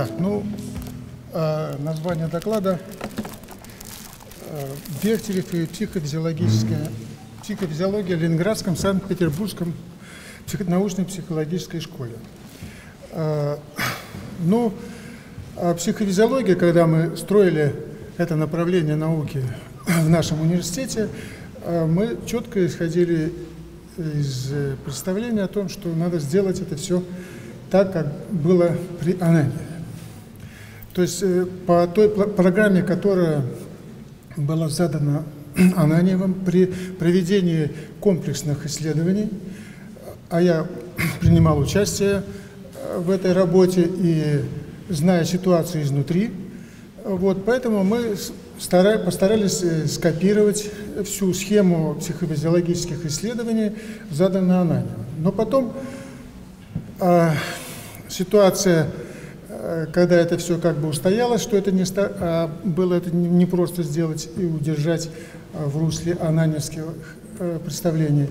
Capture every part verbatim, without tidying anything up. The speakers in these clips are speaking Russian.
Так, ну, э, название доклада э, «Бехтерев и психофизиологическая, психофизиология в Ленинградском, Санкт-Петербургском псих, научной психологической школе». Э, ну, э, психофизиология, когда мы строили это направление науки в нашем университете, э, мы четко исходили из представления о том, что надо сделать это все так, как было при Ананьеве. То есть по той программе, которая была задана Ананьевым при проведении комплексных исследований, а я принимал участие в этой работе и зная ситуацию изнутри, вот, поэтому мы постарались скопировать всю схему психофизиологических исследований, заданную Ананьевым. Но потом а, ситуация, когда это все как бы устоялось, что это не а было это не просто сделать и удержать в русле ананьевских представлений,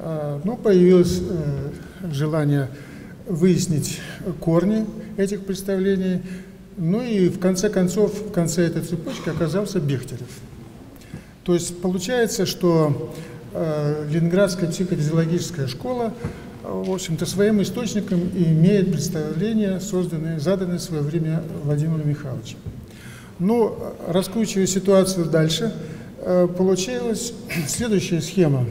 а, но появилось а, желание выяснить корни этих представлений. Ну и в конце концов, в конце этой цепочки оказался Бехтерев. То есть получается, что э, Ленинградская психофизиологическая школа, в общем-то, своим источником имеет представления, созданные, заданные в свое время Владимиром Михайловичем. Но, раскручивая ситуацию дальше, э, получилась следующая схема,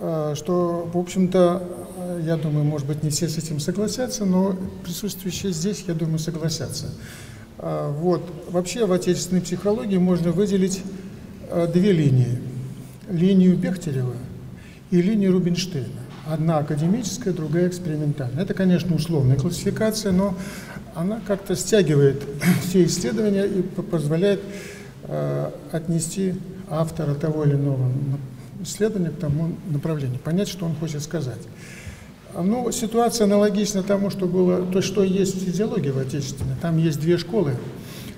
э, что, в общем-то, я думаю, может быть, не все с этим согласятся, но присутствующие здесь, я думаю, согласятся. Вот. Вообще в отечественной психологии можно выделить две линии. Линию Бехтерева и линию Рубинштейна. Одна академическая, другая экспериментальная. Это, конечно, условная классификация, но она как-то стягивает все исследования и позволяет отнести автора того или иного исследования к тому направлению, понять, что он хочет сказать. Ну, ситуация аналогична тому, что было, то, что есть в физиологии в отечественной. Там есть две школы,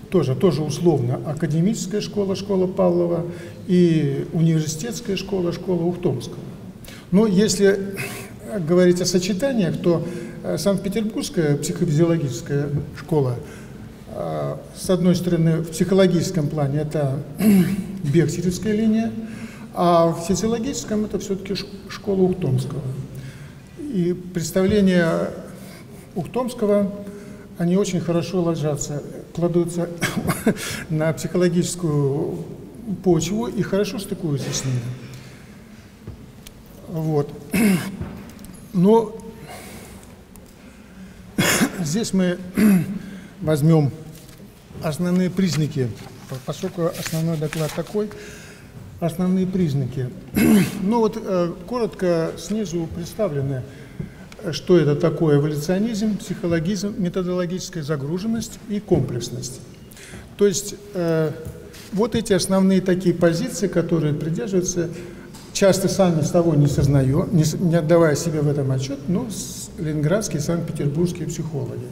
тоже, тоже условно, академическая школа, школа Павлова, и университетская школа, школа Ухтомского. Но если говорить о сочетаниях, то Санкт-Петербургская психофизиологическая школа, с одной стороны, в психологическом плане это Бехтеревская линия, а в физиологическом это все-таки школа Ухтомского. И представления Ухтомского, они очень хорошо ложатся, кладутся на психологическую почву и хорошо стыкуются с ними. Вот. Но здесь мы возьмем основные признаки, поскольку основной доклад такой. Основные признаки. Ну вот э, коротко снизу представлены, что это такое эволюционизм, психологизм, методологическая загруженность и комплексность. То есть э, вот эти основные такие позиции, которые придерживаются, часто сами с того не сознаю, не, не отдавая себе в этом отчет, но ленинградские и санкт-петербургские психологи,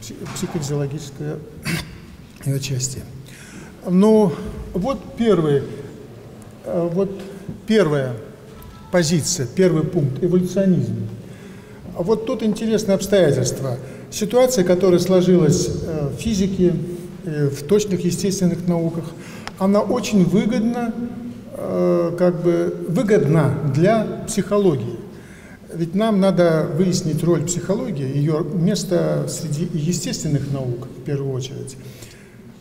псих, психофизиологическое участие. Ну, вот, первый, вот первая позиция, первый пункт – эволюционизм. Вот тут интересное обстоятельство. Ситуация, которая сложилась в физике, в точных естественных науках, она очень выгодна, как бы, выгодна для психологии. Ведь нам надо выяснить роль психологии, ее место среди естественных наук, в первую очередь.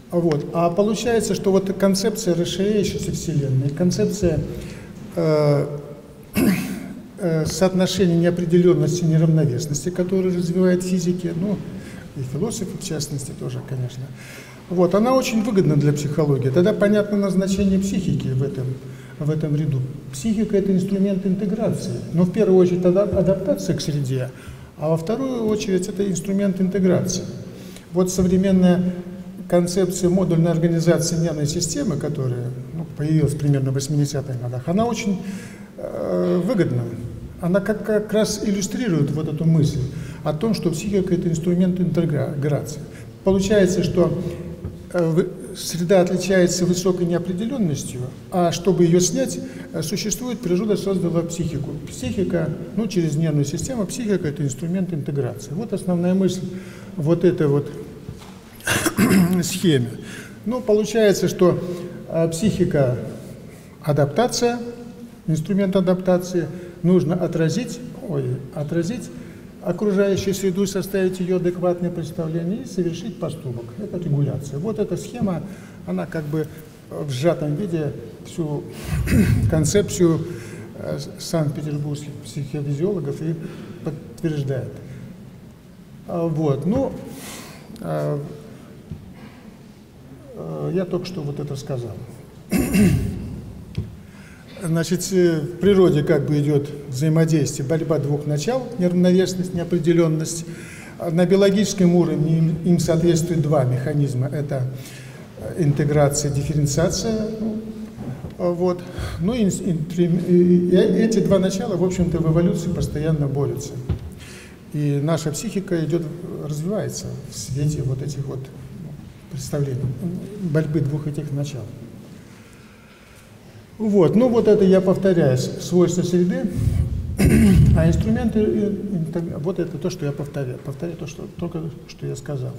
Вот. А получается, что вот концепция расширяющейся Вселенной, концепция э, э, соотношения неопределенности и неравновесности, которую развивает физики, ну и философы в частности тоже, конечно, вот, она очень выгодна для психологии. Тогда понятно назначение психики в этом, в этом ряду. Психика – это инструмент интеграции, но в первую очередь адаптация к среде, а во вторую очередь это инструмент интеграции. Вот современная концепция модульной организации нервной системы, которая ну, появилась примерно в восьмидесятых годах, она очень э, выгодна. Она как, как раз иллюстрирует вот эту мысль о том, что психика – это инструмент интеграции. Получается, что э, среда отличается высокой неопределенностью, а чтобы ее снять, существует, природа создала психику. Психика, ну, через нервную систему, психика – это инструмент интеграции. Вот основная мысль вот этой вот схеме. Ну, получается, что психика – адаптация, инструмент адаптации, нужно отразить, ой, отразить, окружающую среду, составить ее адекватное представление и совершить поступок. Это регуляция. Вот эта схема, она как бы в сжатом виде всю концепцию санкт-петербургских психофизиологов и подтверждает. Вот, ну, я только что вот это сказал. Значит, в природе как бы идет взаимодействие, борьба двух начал, неравновесность, неопределенность. На биологическом уровне им соответствуют два механизма. Это интеграция, дифференциация. Вот. Ну и эти два начала, в общем-то, в эволюции постоянно борются. И наша психика идет, развивается в свете вот этих вот представлений, борьбы двух этих начал. Вот, ну вот это я повторяю, свойства среды, а инструменты, вот это то, что я повторяю, повторяю то, что, только что я сказал.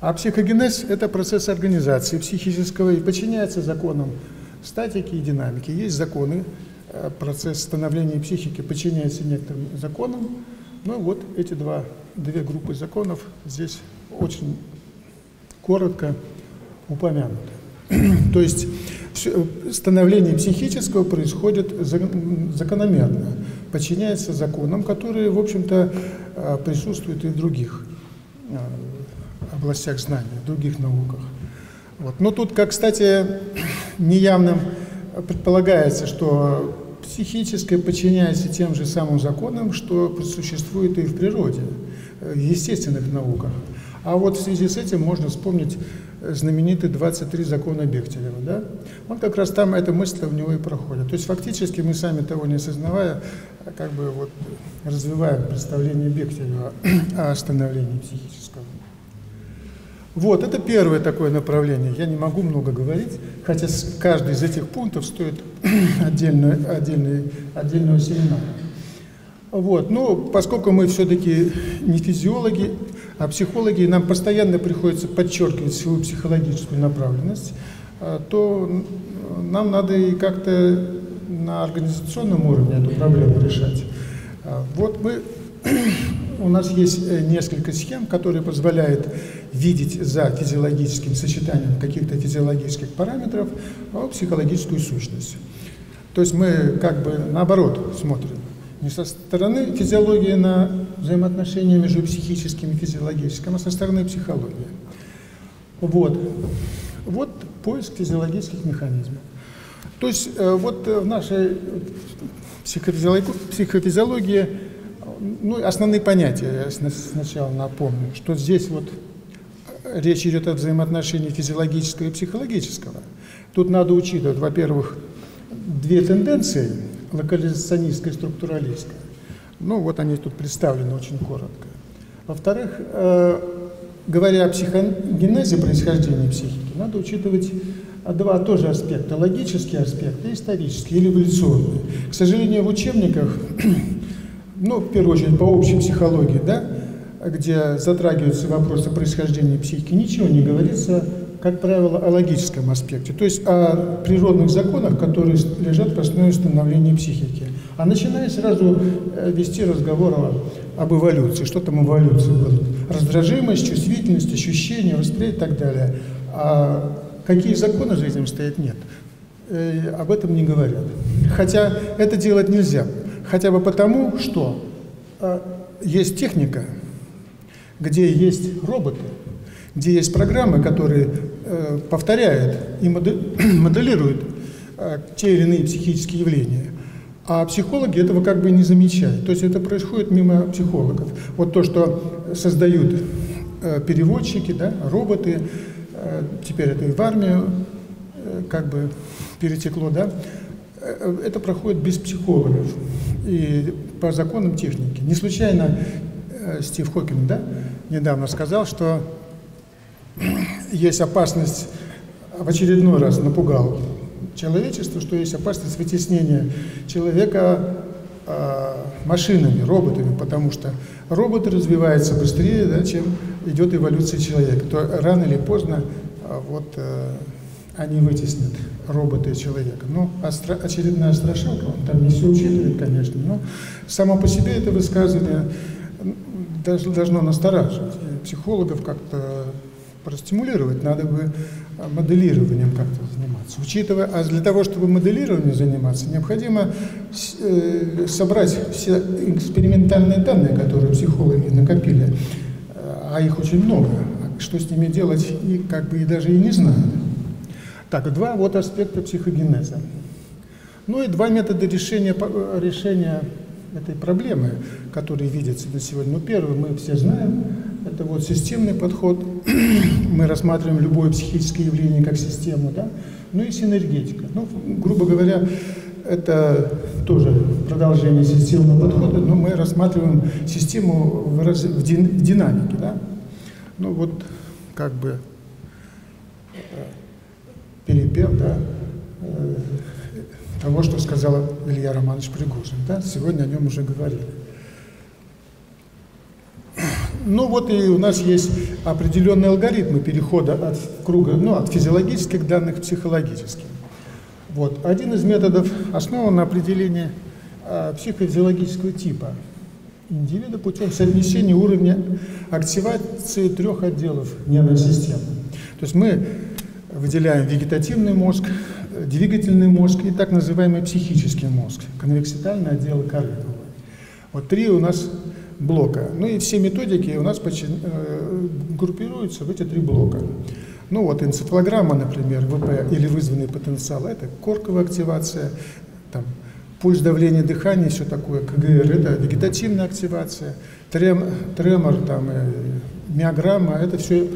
А психогенез – это процесс организации психического и подчиняется законам статики и динамики. Есть законы, процесс становления психики подчиняется некоторым законам, ну вот эти два, две группы законов здесь очень коротко упомянуты. То есть становление психического происходит закономерно, подчиняется законам, которые, в общем-то, присутствуют и в других областях знаний, в других науках. Вот. Но тут, как, кстати, неявным предполагается, что психическое подчиняется тем же самым законам, что существует и в природе, в естественных науках. А вот в связи с этим можно вспомнить знаменитый двадцать три закона Бехтерева, да? Он как раз там, эта мысль у него и проходит. То есть фактически мы, сами того не осознавая, как бы вот развиваем представление Бехтерева о становлении психического. Вот, это первое такое направление. Я не могу много говорить, хотя каждый из этих пунктов стоит отдельную, отдельную, отдельного семинара. Вот, но поскольку мы все-таки не физиологи, а психологи, и нам постоянно приходится подчеркивать свою психологическую направленность, то нам надо и как-то на организационном уровне эту проблему решать. Вот мы, у нас есть несколько схем, которые позволяют видеть за физиологическим сочетанием каких-то физиологических параметров психологическую сущность. То есть мы как бы наоборот смотрим. Не со стороны физиологии на взаимоотношения между психическим и физиологическим, а со стороны психологии. Вот. Вот поиск физиологических механизмов. То есть вот в нашей психофизиологии, ну, основные понятия я сначала напомню, что здесь вот речь идет о взаимоотношении физиологического и психологического. Тут надо учитывать, во-первых, две тенденции – локализационистская и структуралистская. Ну, вот они тут представлены очень коротко. Во-вторых, э, говоря о психогенезе, происхождении психики, надо учитывать два тоже аспекта, логические аспекты и исторические, или эволюционные. К сожалению, в учебниках, ну, в первую очередь, по общей психологии, да, где затрагиваются вопросы происхождения психики, ничего не говорится, как правило, о логическом аспекте, то есть о природных законах, которые лежат в основе становления психики. А начиная сразу вести разговор об эволюции, что там эволюция будет, раздражимость, чувствительность, ощущение, восприятие и так далее. А какие законы за этим стоят, нет. И об этом не говорят. Хотя это делать нельзя, хотя бы потому, что есть техника, где есть роботы, где есть программы, которые э, повторяют и моделируют э, те или иные психические явления. А психологи этого как бы не замечают. То есть это происходит мимо психологов. Вот то, что создают э, переводчики, да, роботы, э, теперь это и в армию э, как бы перетекло, да, э, это проходит без психологов и по законам техники. Не случайно э, Стив Хокин, да, недавно сказал, что есть опасность в очередной раз напугал человечество, что есть опасность вытеснения человека э, машинами, роботами, потому что робот развивается быстрее, да, чем идет эволюция человека. То рано или поздно э, вот, э, они вытеснят робота и человека. Ну, остро, очередная страшилка, он там не все учитывает, конечно, но само по себе это высказывание даже должно настораживать. И психологов как-то простимулировать, надо бы моделированием как-то заниматься. Учитывая, а для того, чтобы моделированием заниматься, необходимо собрать все экспериментальные данные, которые психологи накопили, а их очень много. Что с ними делать, и как бы и даже и не знают. Так, два вот аспекта психогенеза. Ну и два метода решения, решения этой проблемы, которые видятся на сегодня. Ну, первый мы все знаем, это вот системный подход. Мы рассматриваем любое психическое явление как систему, да? Ну и синергетика. Ну, грубо говоря, это тоже продолжение системного подхода, но мы рассматриваем систему в, раз... в, дин... в динамике, да? Ну вот, как бы перепев, да, того, что сказал Илья Романович Пригожин, да? Сегодня о нем уже говорили. Ну вот и у нас есть определенные алгоритмы перехода от круга, ну, от физиологических данных к психологическим. Вот. Один из методов основан на определении э, психофизиологического типа индивида путем совмещения уровня активации трех отделов нервной системы. То есть мы выделяем вегетативный мозг, двигательный мозг и так называемый психический мозг, конвекситальный отдел коры. Вот три у нас блока. Ну и все методики у нас почин... группируются в эти три блока. Ну вот энцефалограмма, например, ВП или вызванный потенциал, это корковая активация, там, пульс, давление, дыхание, все такое, КГР, это вегетативная активация, трем... тремор, там, и миограмма, это все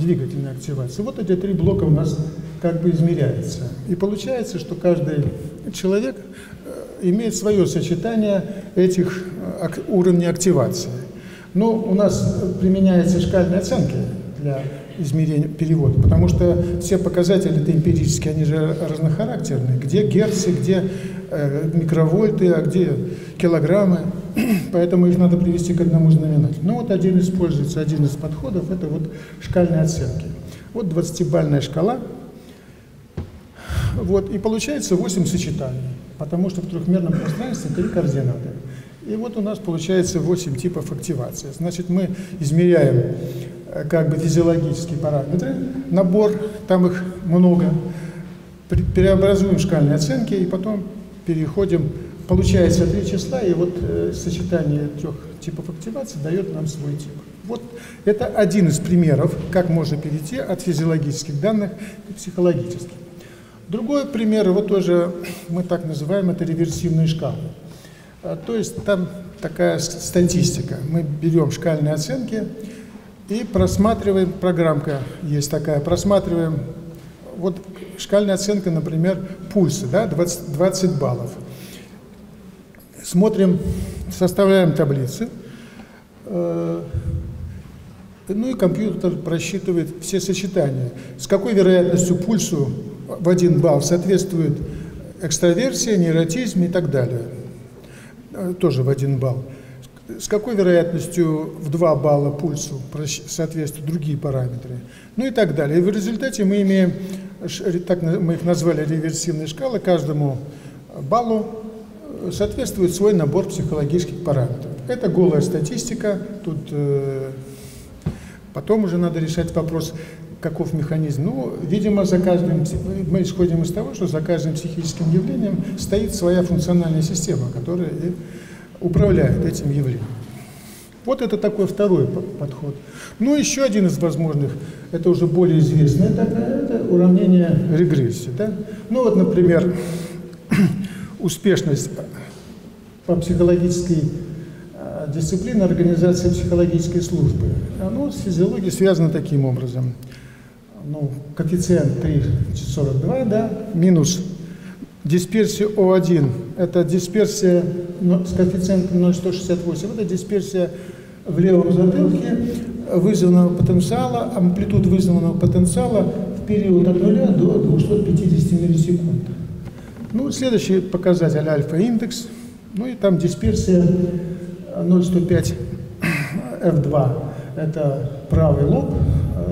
двигательная активация. Вот эти три блока у нас как бы измеряются. И получается, что каждый человек имеет свое сочетание этих уровней активации. Но у нас применяются шкальные оценки для измерения перевода, потому что все показатели это эмпирические, они же разнохарактерные. Где герцы, где э, микровольты, а где килограммы. Поэтому их надо привести к одному знаменателю. Но вот один используется, один из подходов, это вот шкальные оценки. Вот двадцатибалльная шкала. Вот, и получается восемь сочетаний, потому что в трехмерном пространстве три координаты. И вот у нас получается восемь типов активации. Значит, мы измеряем как бы физиологические параметры, набор, там их много, преобразуем шкальные оценки и потом переходим. Получается три числа, и вот э, сочетание трех типов активации дает нам свой тип. Вот это один из примеров, как можно перейти от физиологических данных к психологическим. Другой пример, вот тоже мы так называем, это реверсивные шкалы. То есть там такая статистика. Мы берем шкальные оценки и просматриваем, программка есть такая, просматриваем, вот шкальная оценка, например, пульса, да, двадцать, двадцать баллов. Смотрим, составляем таблицы. Ну и компьютер просчитывает все сочетания. С какой вероятностью пульсу в один балл соответствует экстраверсия, невротизм и так далее. Тоже в один балл. С какой вероятностью в два балла пульсу соответствуют другие параметры. Ну и так далее. И в результате мы имеем, так мы их назвали реверсивные шкалы, каждому баллу соответствует свой набор психологических параметров. Это голая статистика, тут э, потом уже надо решать вопрос, каков механизм. Ну, видимо, за каждым, мы исходим из того, что за каждым психическим явлением стоит своя функциональная система, которая и управляет этим явлением. Вот это такой второй подход. Ну, еще один из возможных, это уже более известный, это, это уравнение регрессии. Да? Ну, вот, например, успешность по психологической э, дисциплине организации психологической службы. Оно с физиологией связано таким образом. Ну, коэффициент три сорок два, да, минус дисперсия О один. Это дисперсия ну, с коэффициентом ноль целых сто шестьдесят восемь. Это дисперсия в левом затылке вызванного потенциала, амплитуд вызванного потенциала в период от нуля до двухсот пятидесяти миллисекунд. Ну, следующий показатель альфа-индекс. Ну и там дисперсия ноль сто пять эф два. Это правый лоб,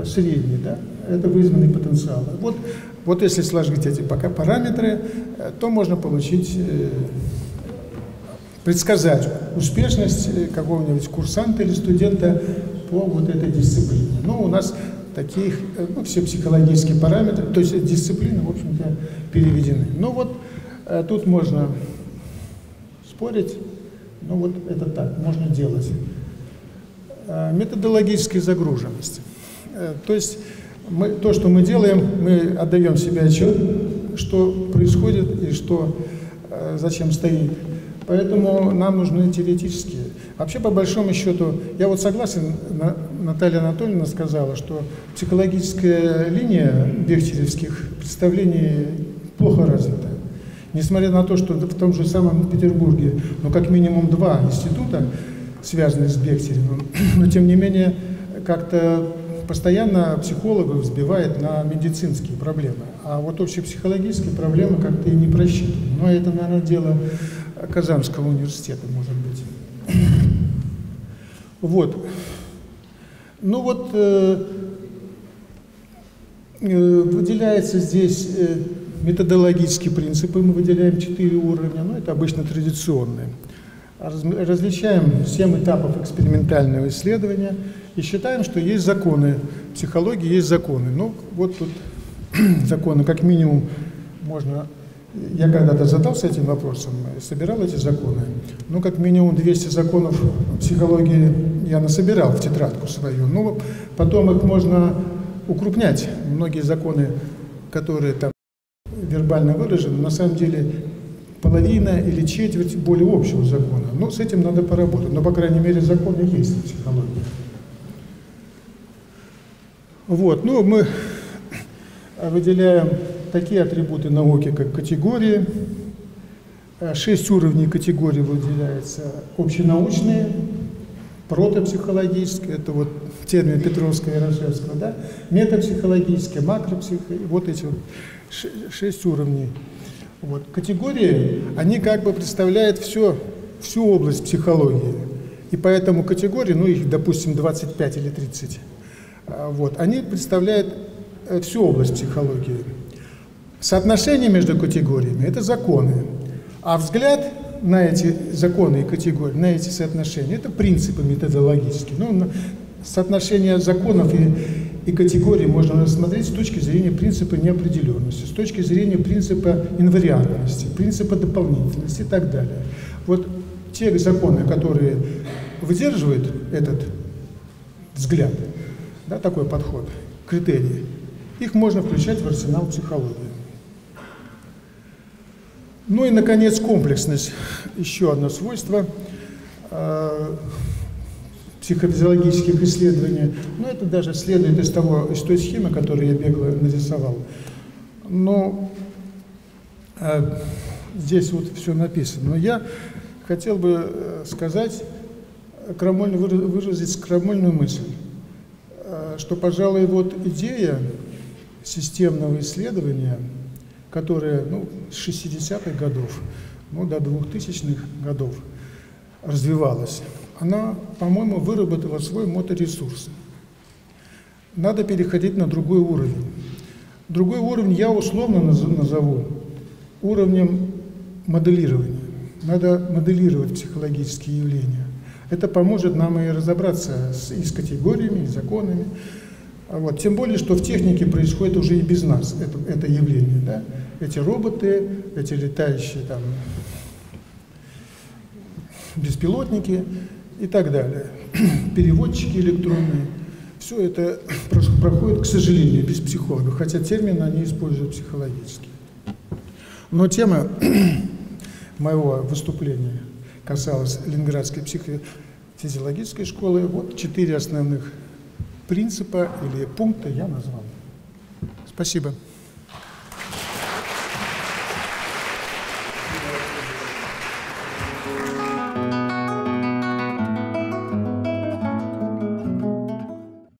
средний, да? Это вызванный потенциал. Вот, вот если сложить эти пока параметры, то можно получить, предсказать успешность какого-нибудь курсанта или студента по вот этой дисциплине. Ну, у нас таких, ну, все психологические параметры, то есть дисциплины, в общем-то, переведены. Ну вот, тут можно спорить, но вот это так, можно делать. Методологическая загруженность. То есть мы, то, что мы делаем, мы отдаем себе отчет, что происходит и что, зачем стоит. Поэтому нам нужны теоретические. Вообще, по большому счету, я вот согласен, Наталья Анатольевна сказала, что психологическая линия бехтеревских представлений плохо развита. Несмотря на то, что в том же самом Петербурге, ну, как минимум два института, связанные с Бехтеревым, но тем не менее как-то постоянно психологов взбивает на медицинские проблемы. А вот общепсихологические проблемы как-то и не просчитаны. Но это, наверное, дело Казанского университета, может быть. Вот. Ну вот, э, э, выделяется здесь э, методологические принципы, мы выделяем четыре уровня, но это обычно традиционные. Раз, различаем семь этапов экспериментального исследования и считаем, что есть законы, в психологии есть законы. Ну вот тут законы, как минимум, можно... Я когда-то задался этим вопросом, собирал эти законы. Ну, как минимум двести законов психологии я насобирал в тетрадку свою. Но потом их можно укрупнять. Многие законы, которые там вербально выражены, на самом деле половина или четверть более общего закона. Но с этим надо поработать. Но, по крайней мере, законы есть в психологии. Вот, ну, мы выделяем... такие атрибуты науки, как категории. Шесть уровней категорий выделяются. Общенаучные, протопсихологические, это вот термин Петровского и Рожевского, да? Метапсихологические, макропсихологические, вот эти вот шесть уровней. Вот. Категории, они как бы представляют все, всю область психологии. И поэтому категории, ну их, допустим, двадцать пять или тридцать, вот, они представляют всю область психологии. Соотношение между категориями – это законы, а взгляд на эти законы и категории, на эти соотношения – это принципы методологические. Ну, соотношение законов и, и категорий можно рассмотреть с точки зрения принципа неопределенности, с точки зрения принципа инвариантности, принципа дополнительности и так далее. Вот те законы, которые выдерживают этот взгляд, да, такой подход, критерии, их можно включать в арсенал психологии. Ну и, наконец, комплексность. Еще одно свойство э, психофизиологических исследований. Но это даже следует из, того, из той схемы, которую я бегло нарисовал. Но э, здесь вот все написано. Но я хотел бы сказать, крамольно, выразить крамольную мысль, э, что, пожалуй, вот идея системного исследования, которые, ну, с шестидесятых годов, ну, до двухтысячных годов развивалась, она, по-моему, выработала свой моторесурс. Надо переходить на другой уровень. Другой уровень я условно назову уровнем моделирования. Надо моделировать психологические явления. Это поможет нам и разобраться с, и с категориями, и законами. Вот. Тем более, что в технике происходит уже и без нас это, это явление. Да? Эти роботы, эти летающие там, беспилотники и так далее, переводчики электронные. Все это проходит, к сожалению, без психологов, хотя термин они используют психологически. Но тема моего выступления касалась Ленинградской психофизиологической школы. Вот четыре основных принципа или пункта я назвал. Спасибо.